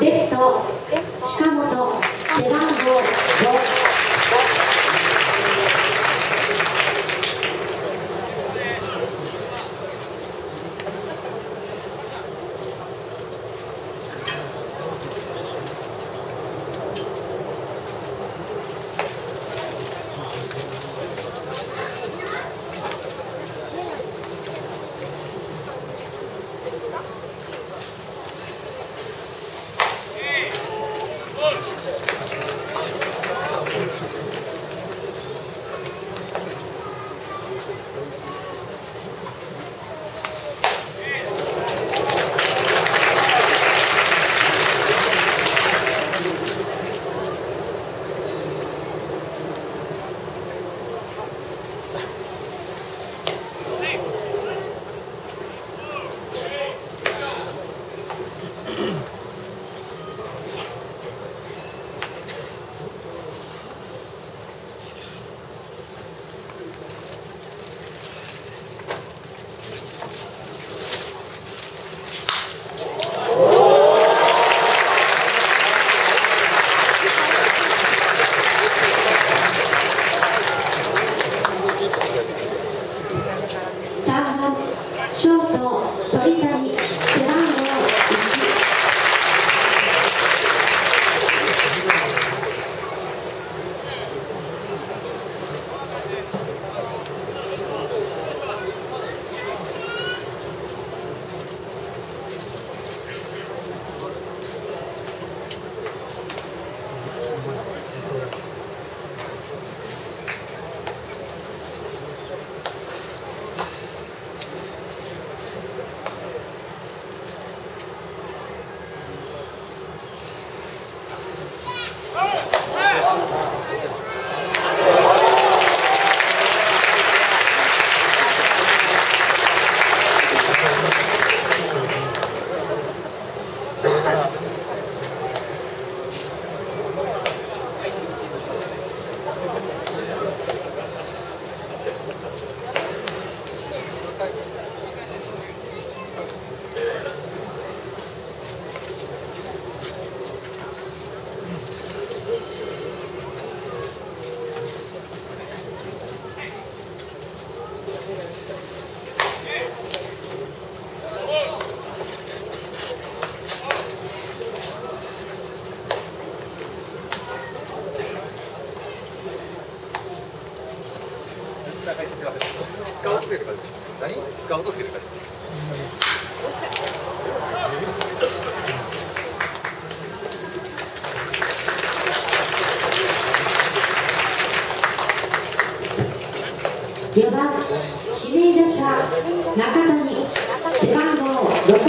レフト近本背番号5。ショート鳥谷敬4番指名打者中谷背番号60。